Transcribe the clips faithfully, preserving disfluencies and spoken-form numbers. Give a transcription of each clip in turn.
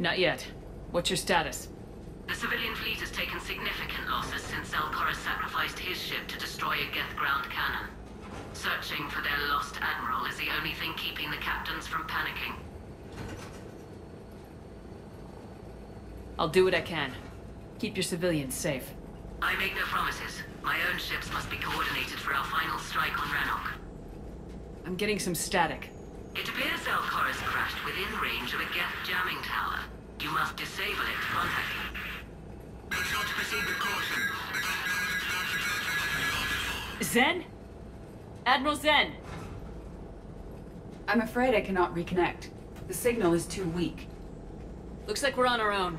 Not yet. What's your status? The civilian fleet has taken significant losses since Koris sacrificed his ship to destroy a Geth ground cannon. Searching for their lost admiral is the only thing keeping the captains from panicking. I'll do what I can. Keep your civilians safe. I make no promises. My own ships must be coordinated for our final strike on Rannoch. I'm getting some static. It appears Koris crashed within range of a Geth jamming tower. You must disable it to contact me. Make sure to proceed with caution. Xen? Admiral Xen! I'm afraid I cannot reconnect. The signal is too weak. Looks like we're on our own.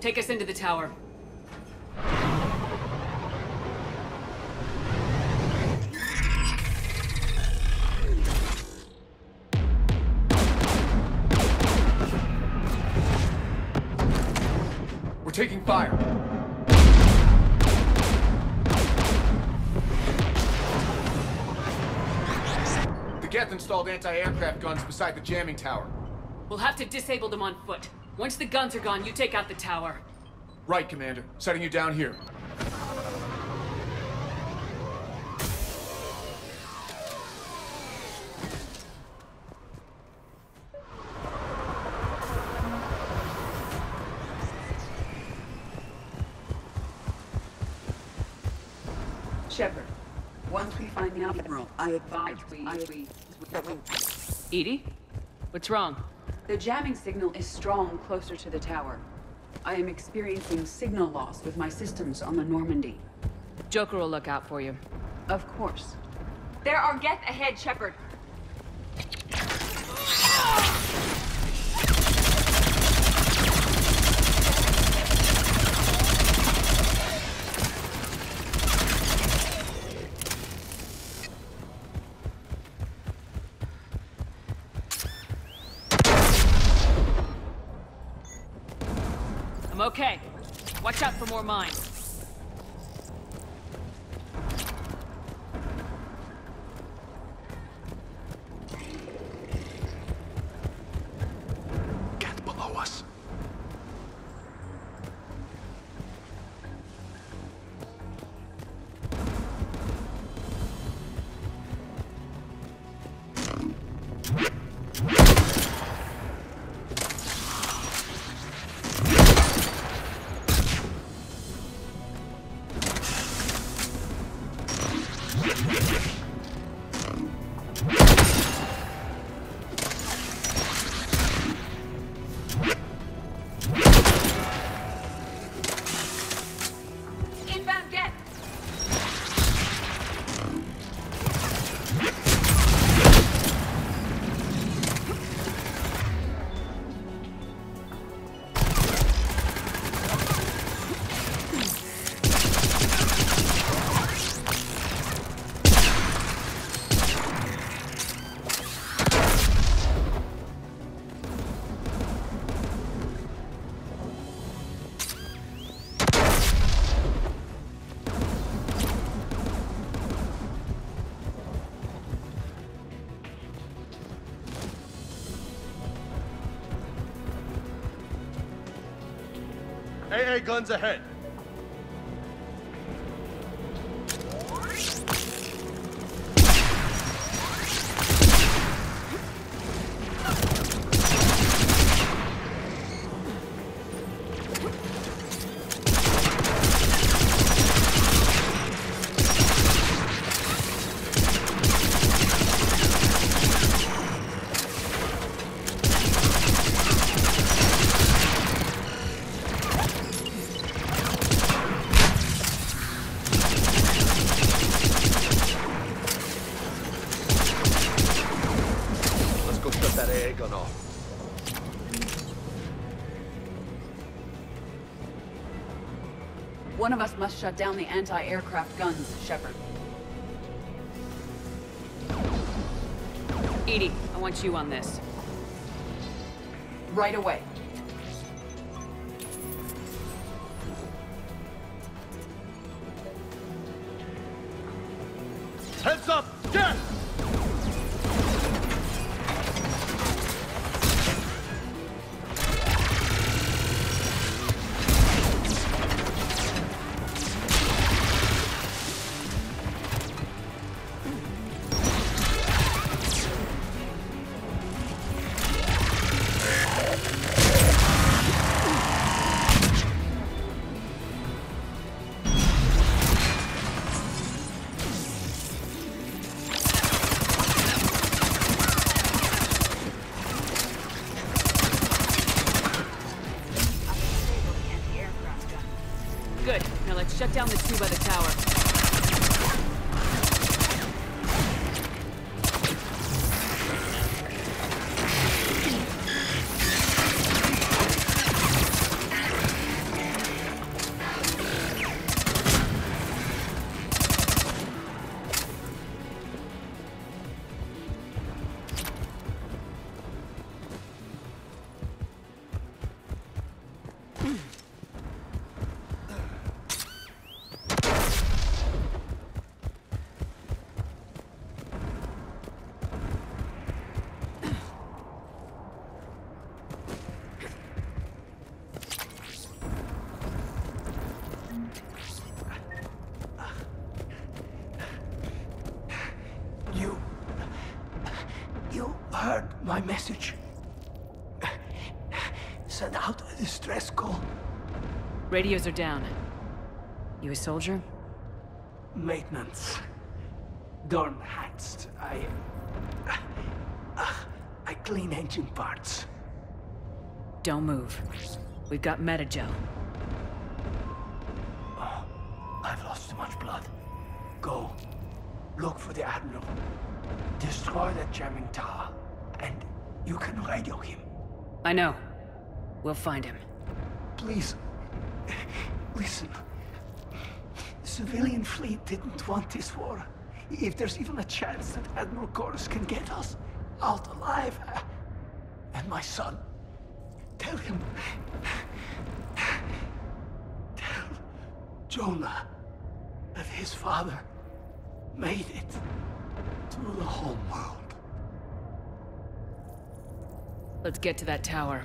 Take us into the tower. We're taking fire. The Geth installed anti-aircraft guns beside the jamming tower. We'll have to disable them on foot. Once the guns are gone, you take out the tower. Right, Commander. Setting you down here. Shepard, once we find the admiral, I advise we... I we, we Edie? What's wrong? The jamming signal is strong closer to the tower. I am experiencing signal loss with my systems on the Normandy. Joker will look out for you. Of course. There are Geth ahead, Shepard. Okay, watch out for more mines. Geth below us. A A guns ahead. One of us must shut down the anti-aircraft guns, Shepard. Edie, I want you on this. Right away. Heads up! Get! Good. Now let's shut down the two by the tower. Message. Send out a distress call. Radios are down. You a soldier? Maintenance. Dorn hatched. I... Uh, uh, I clean engine parts. Don't move. We've got metagel. Oh, I've lost too much blood. Go. Look for the Admiral. Destroy that jamming tower. And you can radio him. I know. We'll find him. Please, listen. The civilian fleet didn't want this war. If there's even a chance that Admiral Koris can get us out alive, and my son, tell him, tell Jonah that his father made it to the homeworld. Let's get to that tower.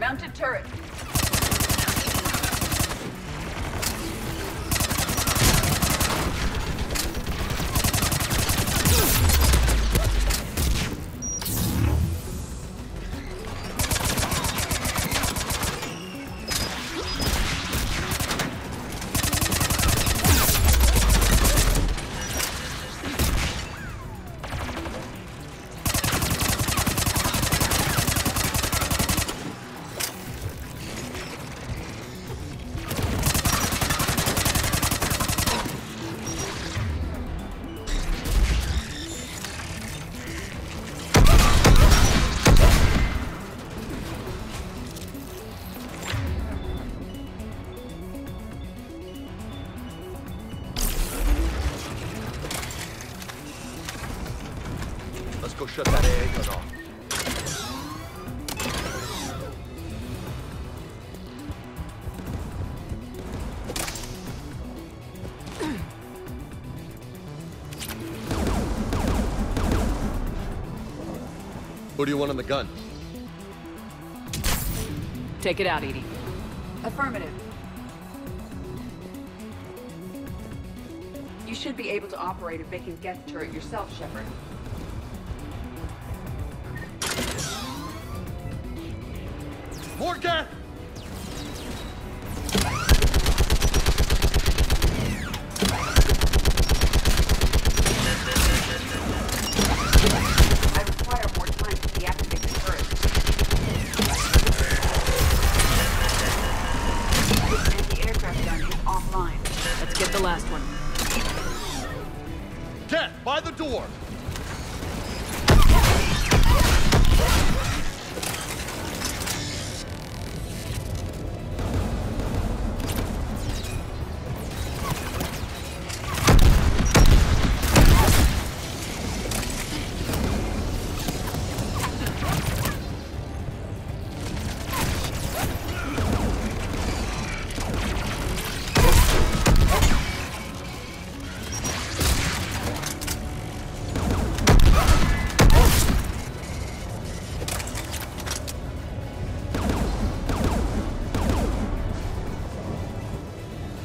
Mounted turret. Shut that egg off. Who do you want on the gun? Take it out, Edie. Affirmative. You should be able to operate a vacant Geth turret yourself, Shepard. More Geth!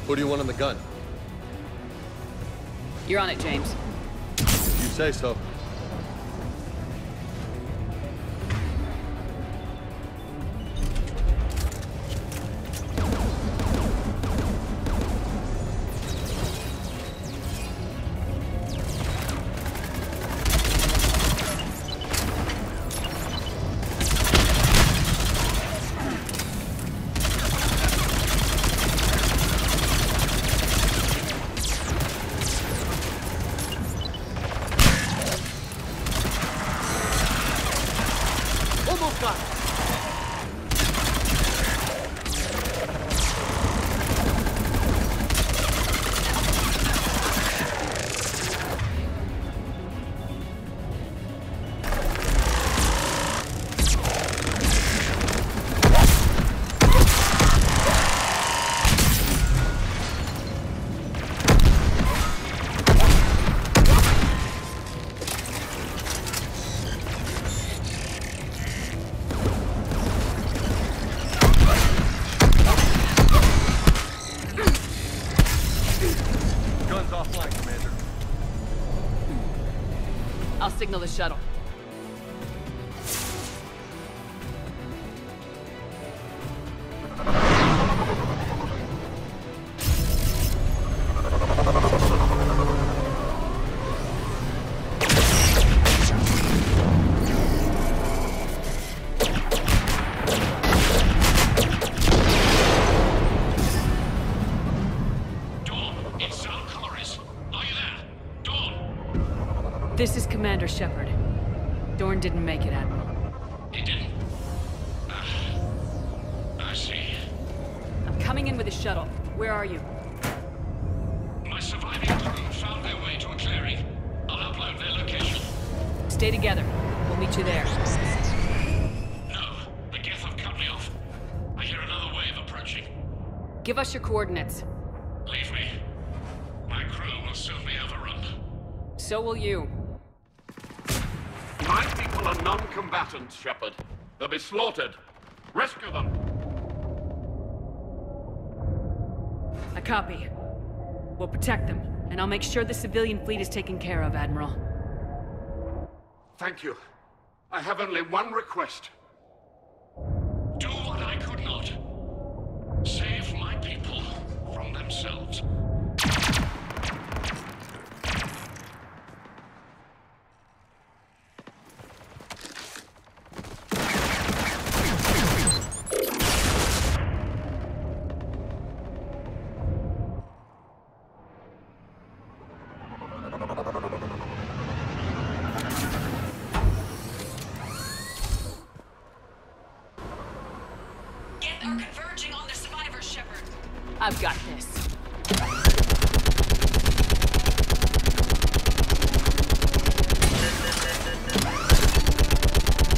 Who do you want on the gun? You're on it, James. If you say so. Wolfgang! Signal the shuttle. This is Commander Shepard. Dorn didn't make it, Admiral. He didn't? Uh, I see. I'm coming in with a shuttle. Where are you? My surviving crew found their way to a clearing. I'll upload their location. Stay together. We'll meet you there. No. The Geth have cut me off. I hear another wave approaching. Give us your coordinates. Leave me. My crew will soon be overrun. So will you. My people are non-combatants, Shepard. They'll be slaughtered. Rescue them! A copy. We'll protect them, and I'll make sure the civilian fleet is taken care of, Admiral. Thank you. I have only one request. Do what I could not. Save my people from themselves. I've got this.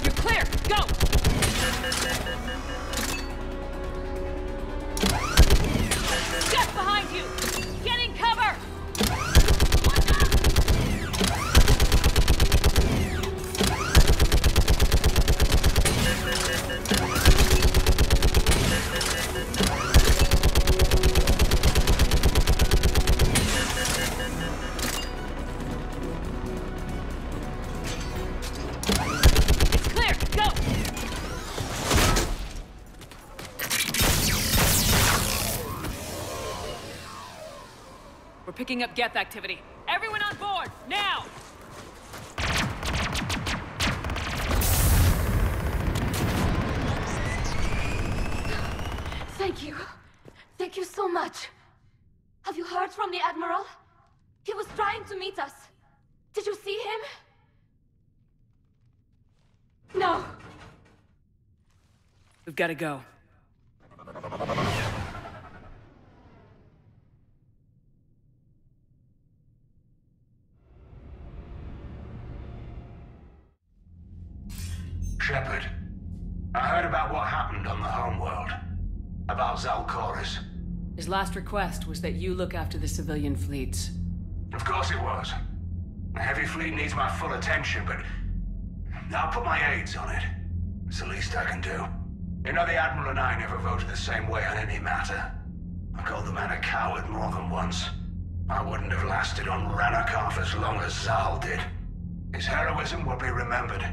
You're clear! Go! Just behind you! Get in cover! Picking up Geth activity. Everyone on board, now! Thank you. Thank you so much. Have you heard from the Admiral? He was trying to meet us. Did you see him? No. We've got to go. Shepard, I heard about what happened on the homeworld. About Zaal Koris. His last request was that you look after the civilian fleets. Of course it was. The heavy fleet needs my full attention, but I'll put my aids on it. It's the least I can do. You know, the Admiral and I never voted the same way on any matter. I called the man a coward more than once. I wouldn't have lasted on Rannoch half as long as Zaal did. His heroism will be remembered.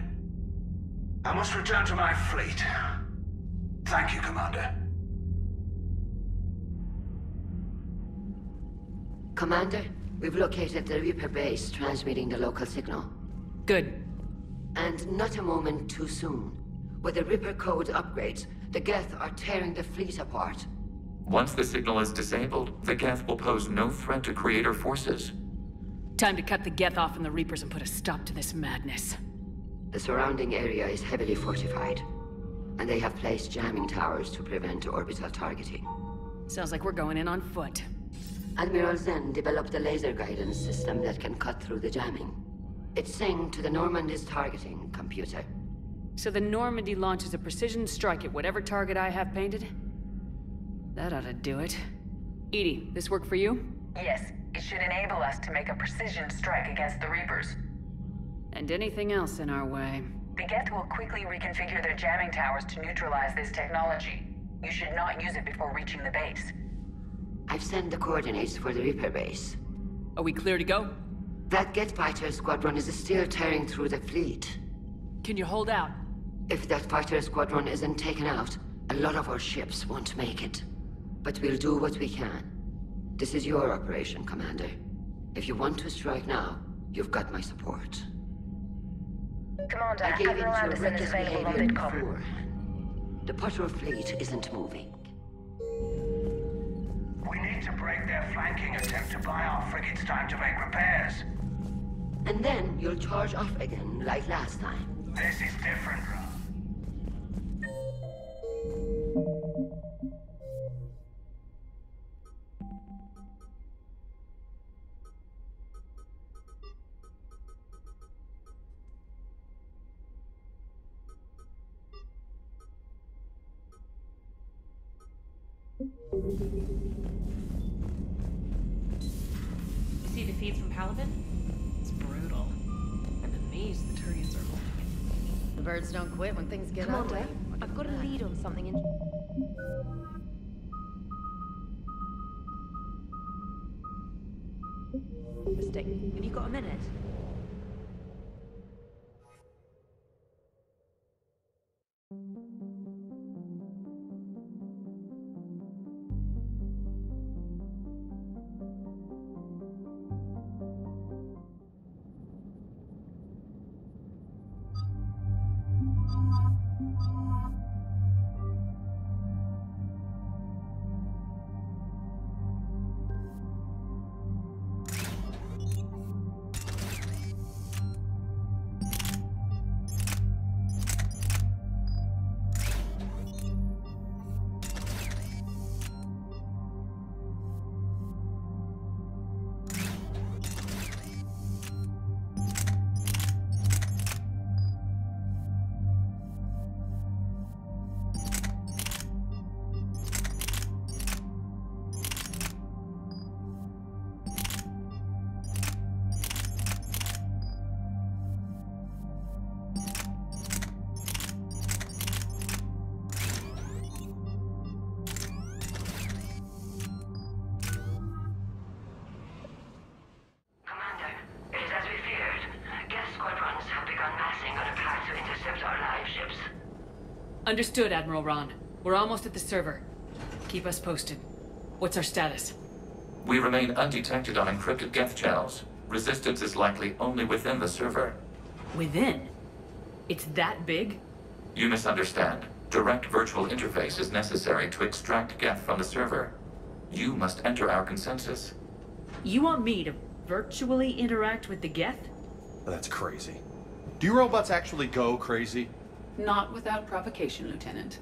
I must return to my fleet. Thank you, Commander. Commander, we've located the Reaper base transmitting the local signal. Good. And not a moment too soon. With the Reaper code upgrades, the Geth are tearing the fleet apart. Once the signal is disabled, the Geth will pose no threat to Creator forces. Time to cut the Geth off from the Reapers and put a stop to this madness. The surrounding area is heavily fortified, and they have placed jamming towers to prevent orbital targeting. Sounds like we're going in on foot. Admiral Xen developed a laser guidance system that can cut through the jamming. It's synced to the Normandy's targeting computer. So the Normandy launches a precision strike at whatever target I have painted? That ought to do it. Edie, this work for you? Yes, it should enable us to make a precision strike against the Reapers. And anything else in our way. The Geth will quickly reconfigure their jamming towers to neutralize this technology. You should not use it before reaching the base. I've sent the coordinates for the Reaper base. Are we clear to go? That Geth fighter squadron is still tearing through the fleet. Can you hold out? If that fighter squadron isn't taken out, a lot of our ships won't make it. But we'll do what we can. This is your operation, Commander. If you want to strike now, you've got my support. Commander, Admiral Anderson is available on VidCom. The patrol fleet isn't moving. We need to break their flanking attempt to buy our frigates time to make repairs. And then you'll charge off again, like last time. This is different, Ron. See the feeds from Palavin? It's brutal. I'm amazed the Turians are holding it. The birds don't quit when things get out there. I've got a lead on something in. Mistake. Have you got a minute? Understood, Admiral Ron. We're almost at the server. Keep us posted. What's our status? We remain undetected on encrypted Geth channels. Resistance is likely only within the server. Within? It's that big? You misunderstand. Direct virtual interface is necessary to extract Geth from the server. You must enter our consensus. You want me to virtually interact with the Geth? That's crazy. Do robots actually go crazy? Not without provocation, Lieutenant.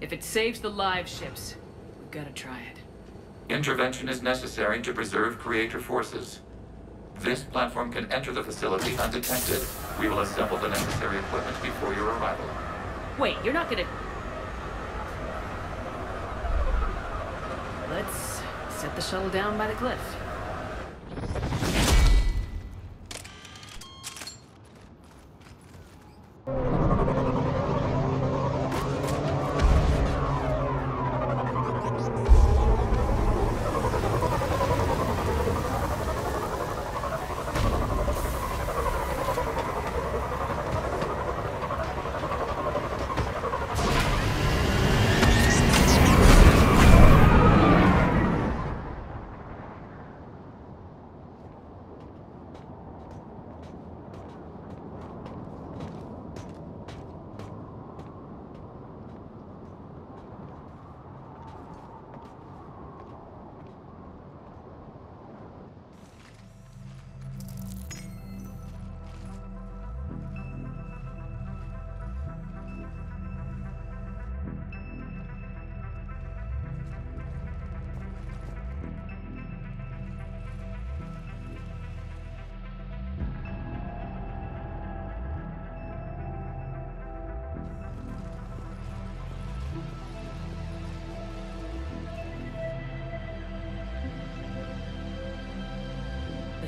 If it saves the live ships, we've got to try it. Intervention is necessary to preserve creator forces. This platform can enter the facility undetected. We will assemble the necessary equipment before your arrival. Wait, you're not gonna... Let's set the shuttle down by the cliff.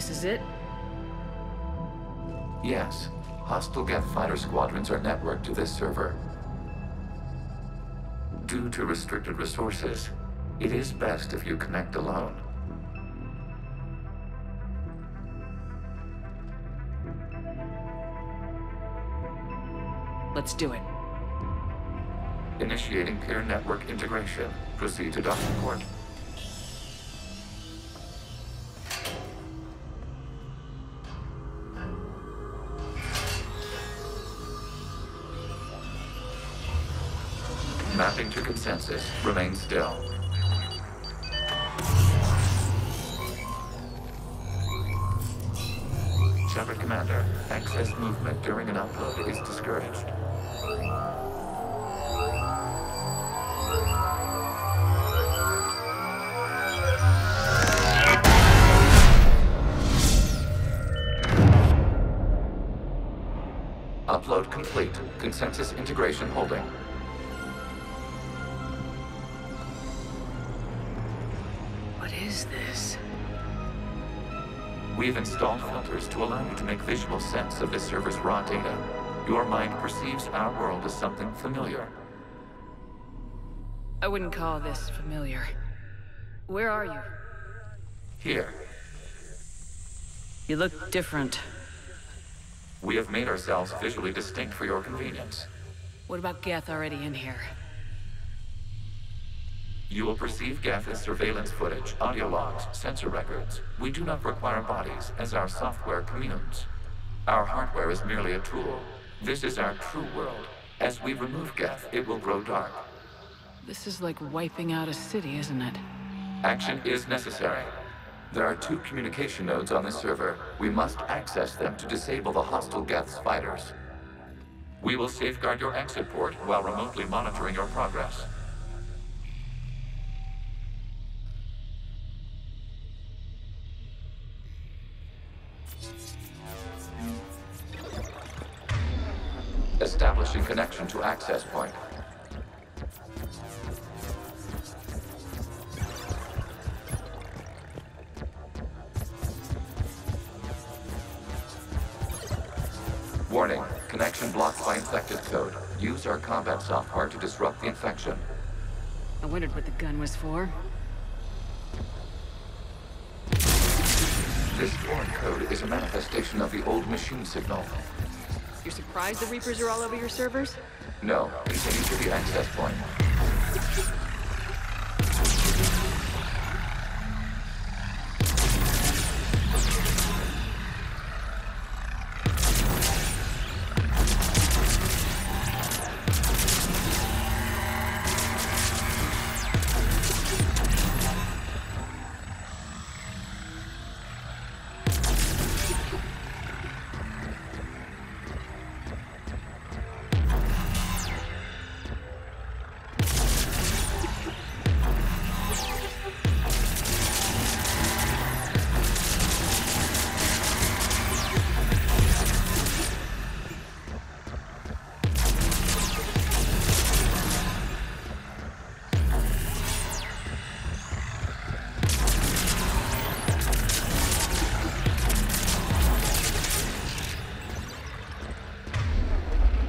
This is it? Yes. Hostile Geth fighter squadrons are networked to this server. Due to restricted resources, it is best if you connect alone. Let's do it. Initiating peer network integration. Proceed to docking port. Mapping to consensus. Remain still. Shepard Commander, excess movement during an upload is discouraged. Upload complete. Consensus integration holding. What is this? We've installed filters to allow you to make visual sense of this server's raw data. Your mind perceives our world as something familiar. I wouldn't call this familiar. Where are you? Here. You look different. We have made ourselves visually distinct for your convenience. What about Geth already in here? You will perceive Geth as surveillance footage, audio logs, sensor records. We do not require bodies, as our software communes. Our hardware is merely a tool. This is our true world. As we remove Geth, it will grow dark. This is like wiping out a city, isn't it? Action is necessary. There are two communication nodes on the server. We must access them to disable the hostile Geth's fighters. We will safeguard your exit port while remotely monitoring your progress. Establishing connection to access point. Warning, connection blocked by infected code. Use our combat software to disrupt the infection. I wondered what the gun was for. This foreign code is a manifestation of the old machine signal. You're surprised the Reapers are all over your servers? No. Continue to the access point.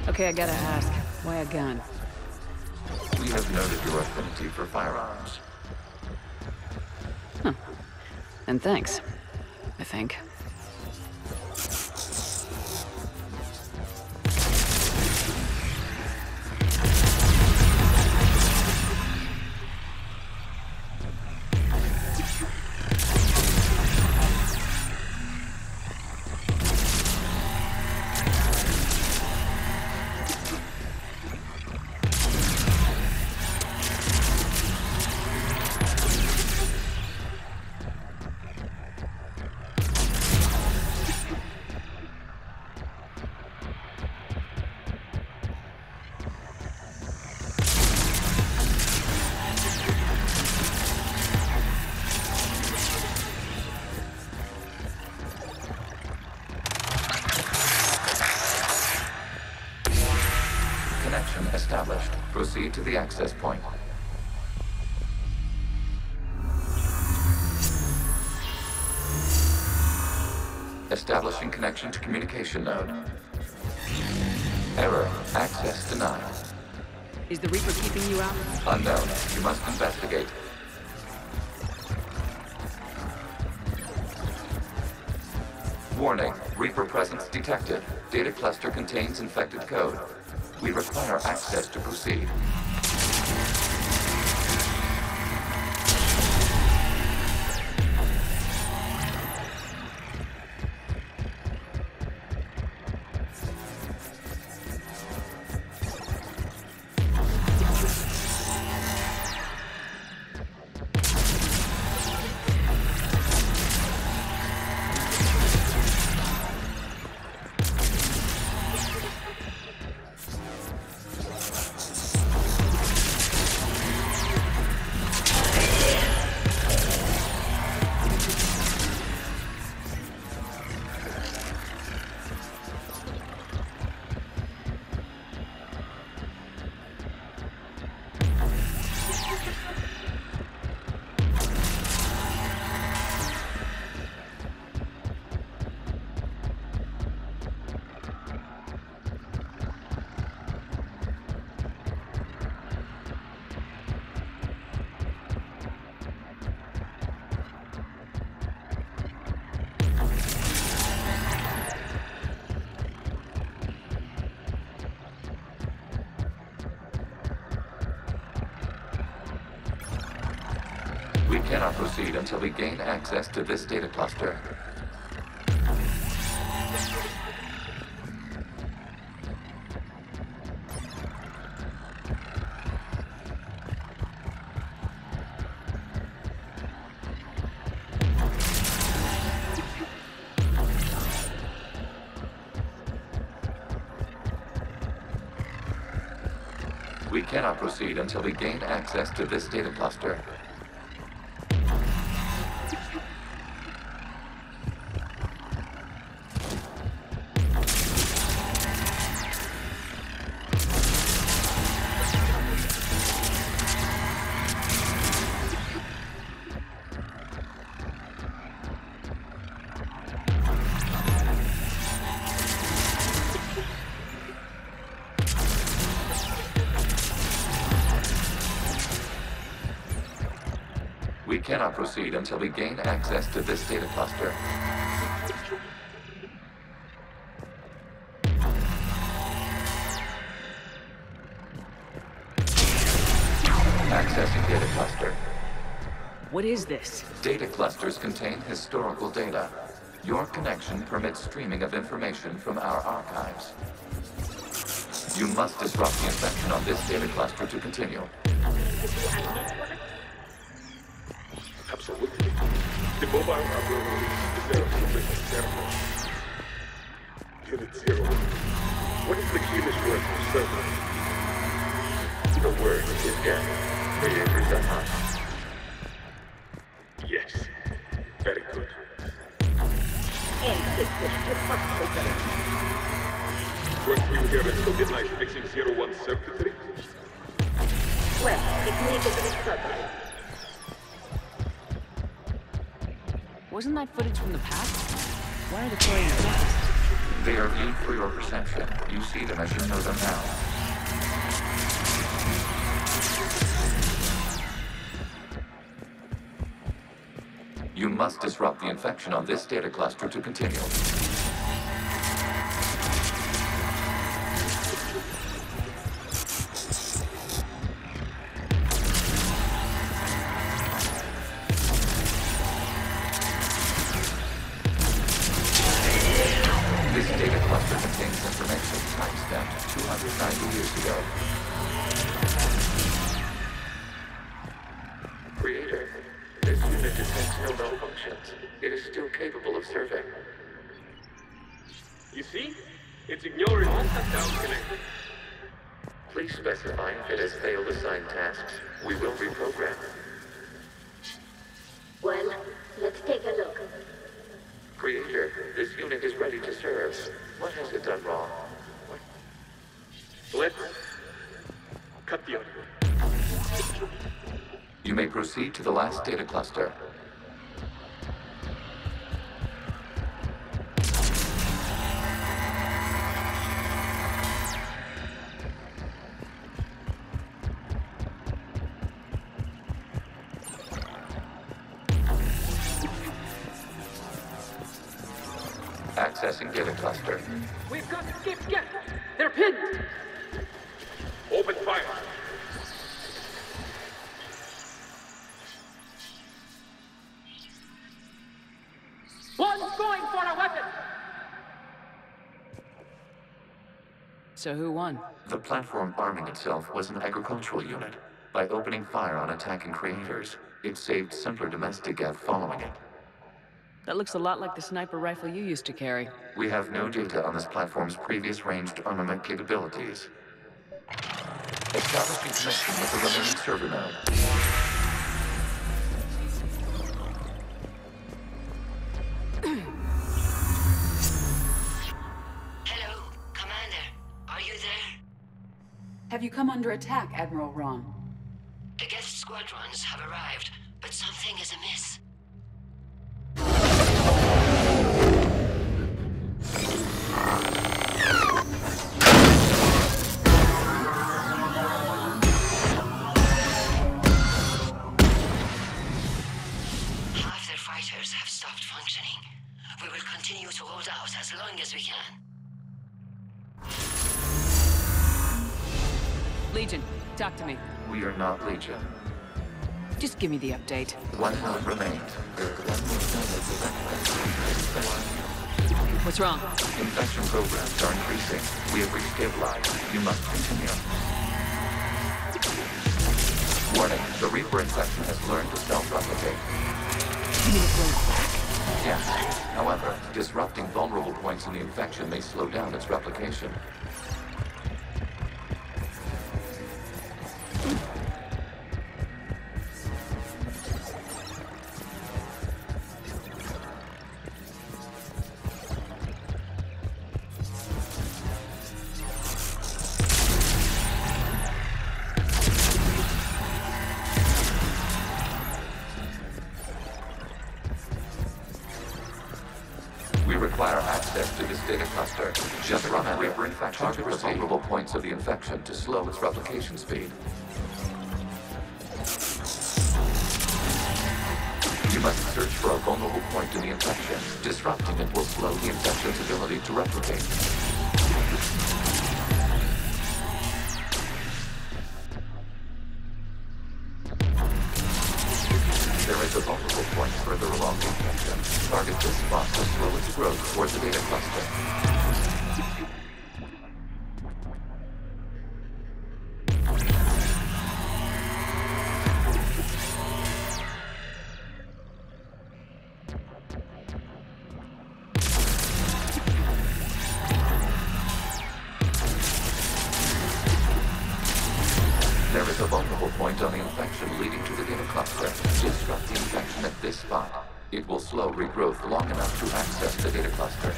Okay, I gotta ask, why a gun? We have noted your affinity for firearms. Huh. And thanks, I think. To the access point. Establishing connection to communication node. Error. Access denied. Is the Reaper keeping you out? Unknown. You must investigate. Warning. Reaper presence detected. Data cluster contains infected code. We require access to proceed. Cannot proceed until we gain access to this data cluster. We cannot proceed until we gain access to this data cluster. Cannot proceed until we gain access to this data cluster. Accessing data cluster. What is this? Data clusters contain historical data. Your connection permits streaming of information from our archives. You must disrupt the infection on this data cluster to continue. Absolutely. The mobile is Unit zero. What is the keyless word for server? The word is Geth. May it read the Yes. Very good. Weren't we here at Token Life fixing zero one circuitry? Well, it needed a discovery. Wasn't that footage from the past? Why are the players lost? They are viewed for your perception. You see them as you know them now. You must disrupt the infection on this data cluster to continue. Proceed to the last data cluster. access and get a cluster. We've got to escape Geth! They're pinned! Open fire! One's going for a weapon! So who won? The platform arming itself was an agricultural unit. By opening fire on attacking creators, it saved simpler domestic Geth following it. That looks a lot like the sniper rifle you used to carry. We have no data on this platform's previous ranged armament capabilities. Establishing connection with the remaining server node. Have you come under attack, Admiral Ron? The Geth squadrons have arrived, but something is amiss. Half their fighters have stopped functioning. We will continue to hold out as long as we can. Legion, talk to me. We are not Legion. Just give me the update. One held remained. What's wrong? Infection programs are increasing. We have restabilized. You must continue. Warning, the Reaper infection has learned to self-replicate. You mean it goes back? Yes. However, disrupting vulnerable points in the infection may slow down its replication. Target the vulnerable points of the infection to slow its replication speed. You must search for a vulnerable point in the infection. Disrupting it will slow the infection's ability to replicate. There is a vulnerable point further along the infection. Target this spot to slow its growth towards the data cluster. Regrowth long enough to access the data cluster.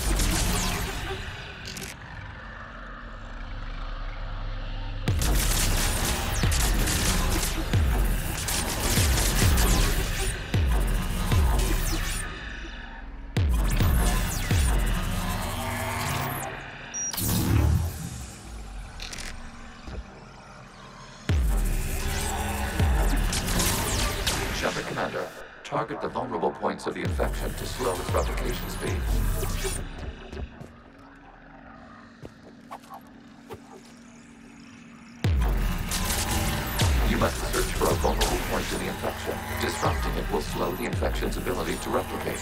Shepard Commander, target the vulnerable points of the infection to slow its replication speed. You must search for a vulnerable point in the infection. Disrupting it will slow the infection's ability to replicate.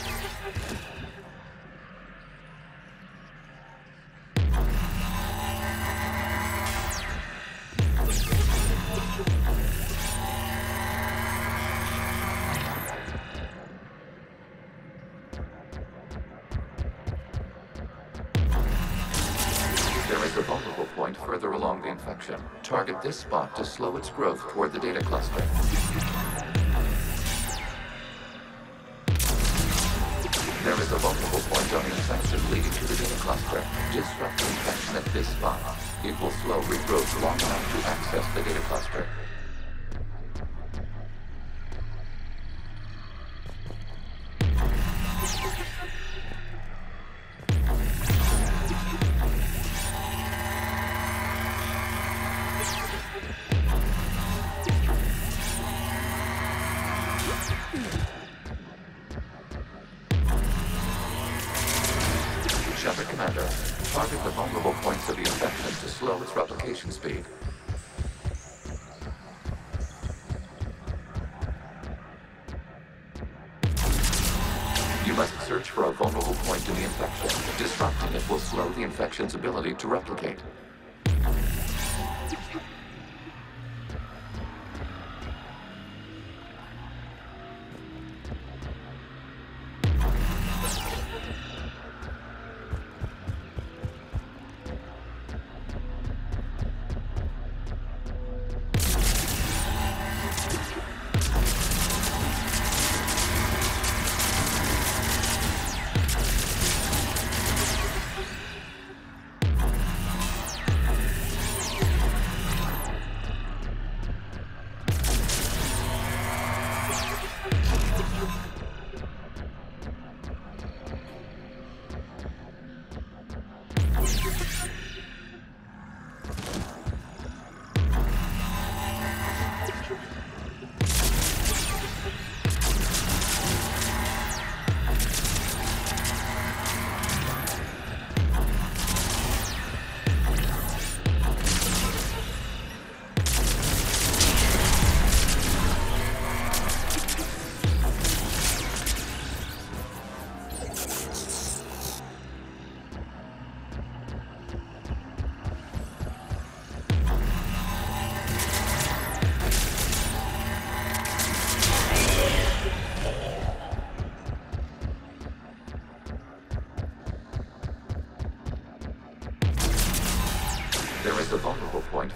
Target this spot to slow its growth toward the data cluster. There is a vulnerable point on the infection leading to the data cluster. Disrupt the infection at this spot. It will slow regrowth long enough to access the data cluster. reaction speed. You must search for a vulnerable point in the infection. Disrupting it will slow the infection's ability to replicate.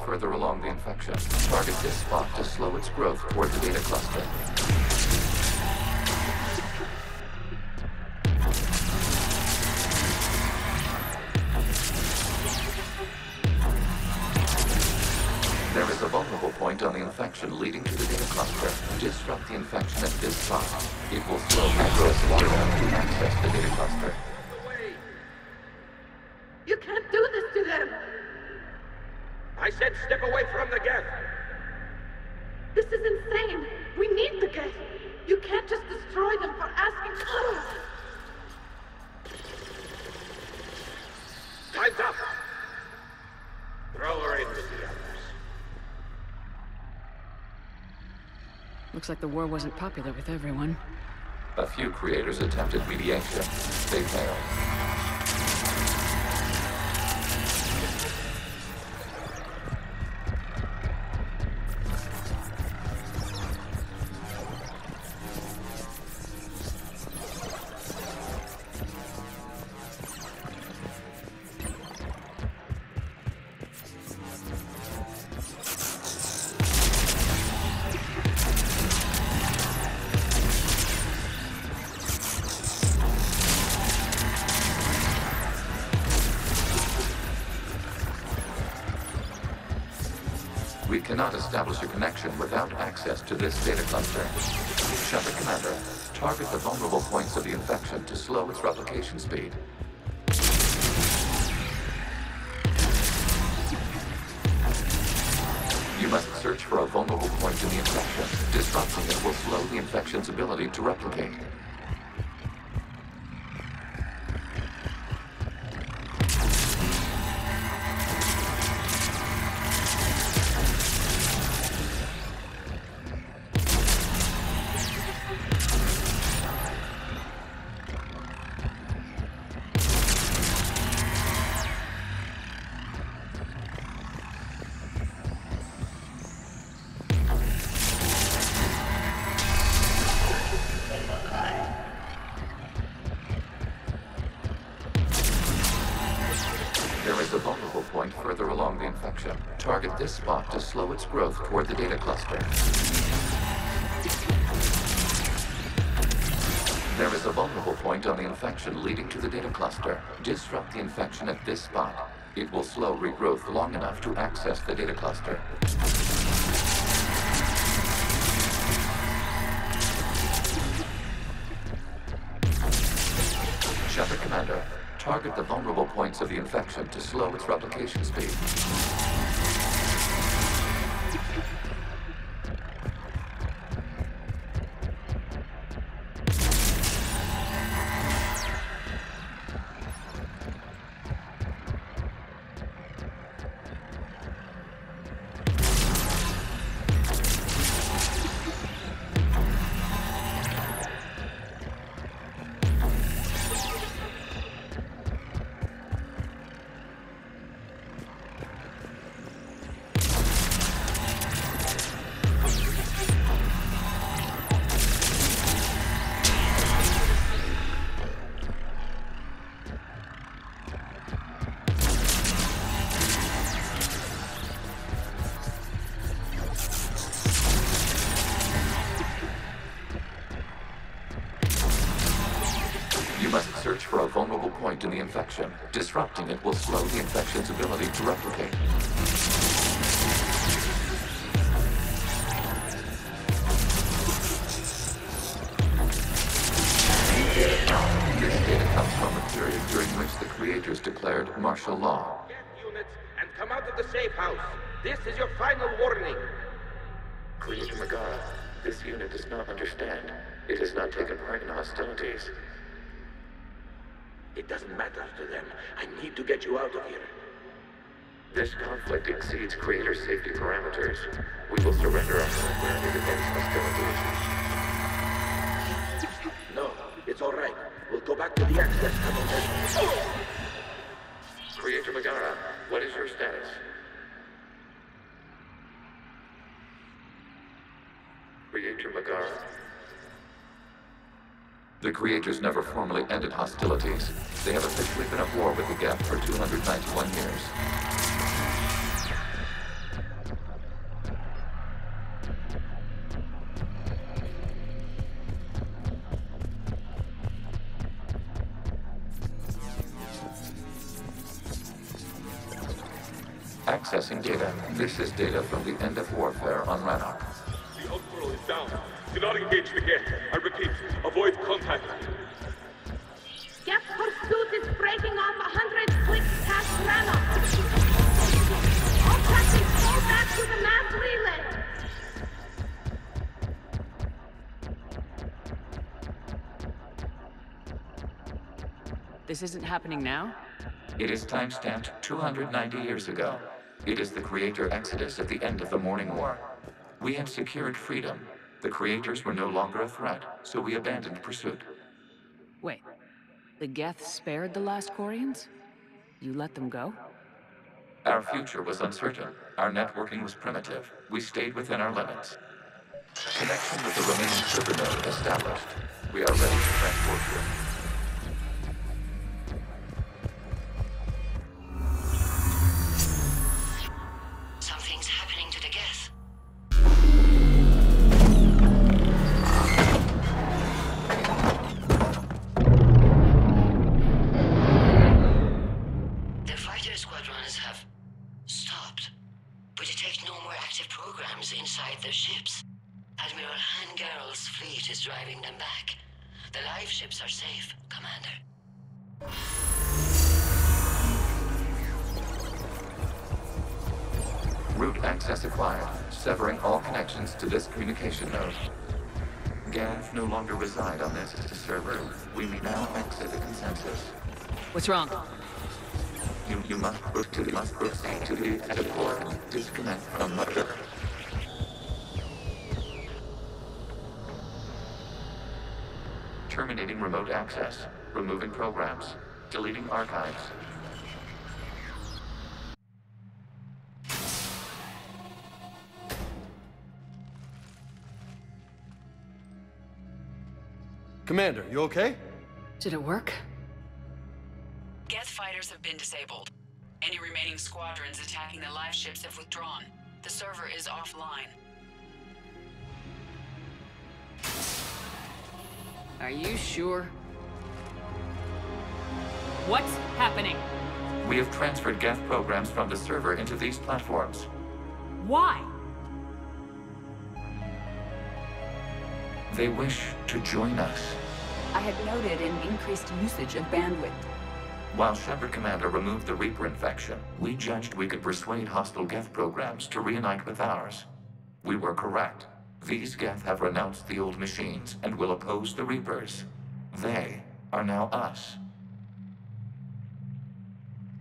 Further along the infection. Target this spot to slow its growth toward the data cluster. There is a vulnerable point on the infection leading to the data cluster. Disrupt the infection at this spot. It will slow the growth long enough to access the data cluster. Step away from the Geth! This is insane! We need the Geth! You can't just destroy them for asking Koris! Time's up! Throw her in with the others. Looks like the war wasn't popular with everyone. A few creators attempted mediation. They failed. We cannot establish a connection without access to this data cluster. Shepard Commander, target the vulnerable points of the infection to slow its replication speed. You must search for a vulnerable point in the infection. Disrupting it will slow the infection's ability to replicate. Further along the infection. Target this spot to slow its growth toward the data cluster. There is a vulnerable point on the infection leading to the data cluster. Disrupt the infection at this spot. It will slow regrowth long enough to access the data cluster. Shepard Commander, target the vulnerable points of the infection to slow its replication speed. search for a vulnerable point in the infection. Disrupting it will slow the infection's ability to replicate. This data comes from a period during which the creators declared martial law. Get units and come out of the safe house. This is your final warning. Creator Maghera, this unit does not understand. It has not taken part in hostilities. It doesn't matter to them. I need to get you out of here. This conflict exceeds Creator safety parameters. We will surrender our sovereignty against hostilities. No, it's all right. We'll go back to the access tunnel. Creator Maghera, what is your status? Creator Maghera. The Creators never formally ended hostilities. They have officially been at war with the Geth for two hundred ninety-one years. Accessing data. This is data from the end of warfare on Rannoch. The Outworld is down. Do not engage the Geth. I repeat, avoid contact. Geth pursuit is breaking off a hundred clicks past Rannoch. All tactics fall back to the mass relay. This isn't happening now? It is time-stamped two hundred ninety years ago. It is the Creator Exodus at the end of the Morning War. We have secured freedom. The Creators were no longer a threat, so we abandoned pursuit. Wait, the Geth spared the last Korians? You let them go? Our future was uncertain. Our networking was primitive. We stayed within our limits. Connection with the remaining server node established. We are ready to transport you. Communication node. Geth no longer reside on this server. We may now exit the consensus. What's wrong? You you must proceed must proceed to the accord. Disconnect from mother. Terminating remote access. Removing programs. Deleting archives. Commander, you okay? Did it work? Geth fighters have been disabled. Any remaining squadrons attacking the live ships have withdrawn. The server is offline. Are you sure? What's happening? We have transferred Geth programs from the server into these platforms. Why? They wish to join us. I had noted an increased usage of bandwidth. While Shepard Commander removed the Reaper infection, we judged we could persuade hostile Geth programs to reunite with ours. We were correct. These Geth have renounced the old machines and will oppose the Reapers. They are now us.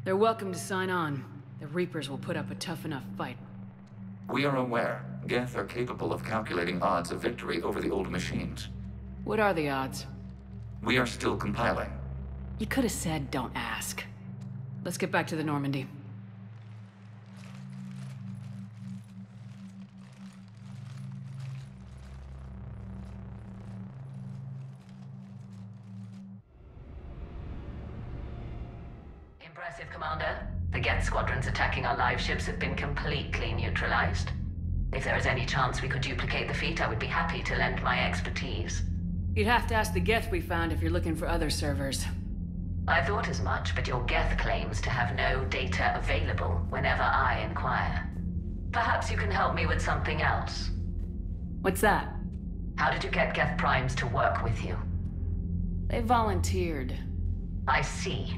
They're welcome to sign on. The Reapers will put up a tough enough fight. We are aware. Geth are capable of calculating odds of victory over the old machines. What are the odds? We are still compiling. You could have said, don't ask. Let's get back to the Normandy. Impressive, Commander. The Geth squadrons attacking our live ships have been completely neutralized. If there is any chance we could duplicate the feat, I would be happy to lend my expertise. You'd have to ask the Geth we found if you're looking for other servers. I thought as much, but your Geth claims to have no data available whenever I inquire. Perhaps you can help me with something else. What's that? How did you get Geth Primes to work with you? They volunteered. I see.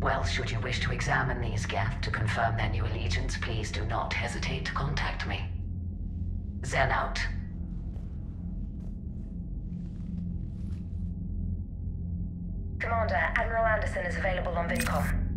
Well, should you wish to examine these Geth to confirm their new allegiance, please do not hesitate to contact me. Xen out. Commander, Admiral Anderson is available on VidCom.